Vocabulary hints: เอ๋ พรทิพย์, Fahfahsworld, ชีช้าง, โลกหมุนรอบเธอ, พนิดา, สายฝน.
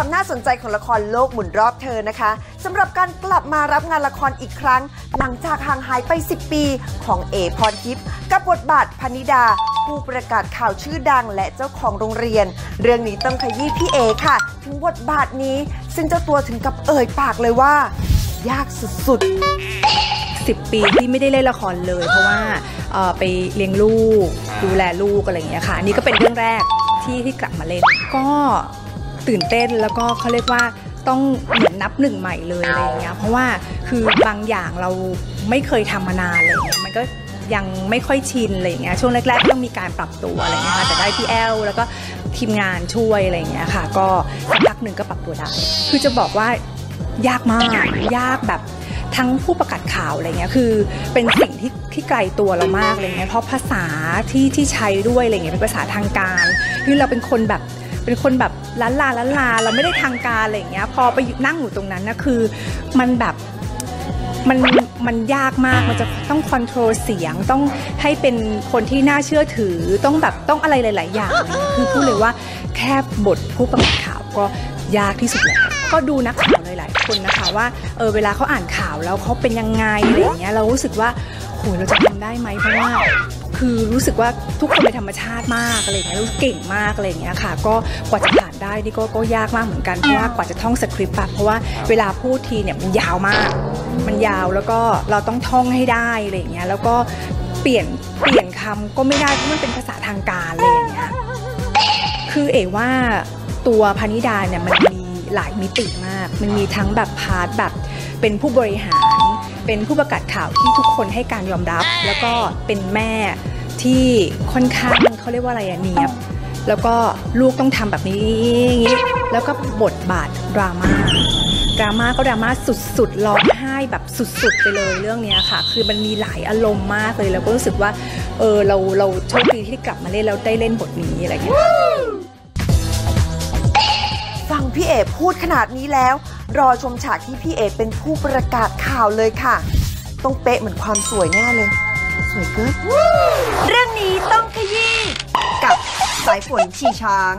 ความน่าสนใจของละครโลกหมุนรอบเธอนะคะสำหรับการกลับมารับงานละครอีกครั้งหลังจากห่างหายไป10ปีของเอ๋ พรทิพย์กับบทบาทพนิดาผู้ประกาศข่าวชื่อดังและเจ้าของโรงเรียนเรื่องนี้ต้องขยี้พี่เอ๋ค่ะถึงบทบาทนี้ซึ่งเจ้าตัวถึงกับเอ่ยปากเลยว่ายากสุดๆ10 ปีที่ไม่ได้เล่นละครเลยเพราะว่าไปเลี้ยงลูกดูแลลูกอะไรอย่างเงี้ยค่ะอันนี้ก็เป็นเรื่องแรกที่กลับมาเล่นก็ตื่นเต้นแล้วก็เขาเรียกว่าต้องเหมือนนับหนึ่งใหม่เลยอะไรอย่างเงี้ยเพราะว่าคือบางอย่างเราไม่เคยทำมานานเลยมันก็ยังไม่ค่อยชินอะไรอย่างเงี้ยช่วงแรกๆต้องมีการปรับตัวอะไรเงี้ยค่ะแต่ได้พี่แอลแล้วก็ทีมงานช่วยอะไรอย่างเงี้ยค่ะก็สักพักหนึ่งก็ปรับตัวได้คือจะบอกว่ายากมากยากแบบทั้งผู้ประกาศข่าวอะไรเงี้ยคือเป็นสิ่งที่ไกลตัวเรามากอะไรเงี้ยเพราะภาษาที่ใช้ด้วยอะไรเงี้ยเป็นภาษาทางการที่เราเป็นคนแบบล้านลาเราไม่ได้ทางการอะไรเงี้ยพอไปนั่งอยู่ตรงนั้นนะคือมันแบบมันยากมากมันจะต้องคอนโทรลเสียงต้องให้เป็นคนที่น่าเชื่อถือต้องแบบต้องอะไรหลายๆอย่างคือพูดเลยว่าแค่บทผู้ประกาศข่าวก็ยากที่สุดแล้วก็ดูนักข่าวหลายๆคนนะคะว่าเวลาเขาอ่านข่าวแล้วเขาเป็นยังไงอะไรอย่างเงี้ยเรารู้สึกว่าโหเราจะทำได้ไหมเพราะว่าคือรู้สึกว่าทุกคนเป็นธรรมชาติมากอะไรอย่างเงี้ยรู้เก่งมากอะไรอย่างเงี้ยค่ะก็กว่าจะผ่านได้นี่ก็ยากมากเหมือนกันเพราะว่ากว่าจะท่องสคริปต์เพราะว่าเวลาพูดทีเนี่ยมันยาวมากมันยาวแล้วก็เราต้องท่องให้ได้อะไรอย่างเงี้ยแล้วก็เปลี่ยนคำก็ไม่ได้เพราะมันเป็นภาษาทางการอะไรอย่างเงี้ยคือเอ๋ว่าตัวพนิดาเนี่ยมันมีหลายมิติมากมันมีทั้งแบบพาร์ทแบบเป็นผู้บริหารเป็นผู้ประกาศข่าวที่ทุกคนให้การยอมรับแล้วก็เป็นแม่ที่ค่อนข้างเขาเรียกว่าอะไรเนียบแล้วก็ลูกต้องทำแบบนี้แล้วก็บทบาทดราม่าก็ดราม่าสุดๆร้องไห้แบบสุดๆไปเลยเรื่องนี้ค่ะคือมันมีหลายอารมณ์มากเลยแล้วก็รู้สึกว่าเราโชคดีที่กลับมาเล่นแล้วได้เล่นบทนี้อะไรอย่างเงี้ยฟังพี่เอ๋พูดขนาดนี้แล้วรอชมฉากที่พี่เอ๋เป็นผู้ประกาศข่าวเลยค่ะต้องเป๊ะเหมือนความสวยแน่เลยสวยเกินเรื่องนี้ต้องขยี้กับสายฝนชีช้าง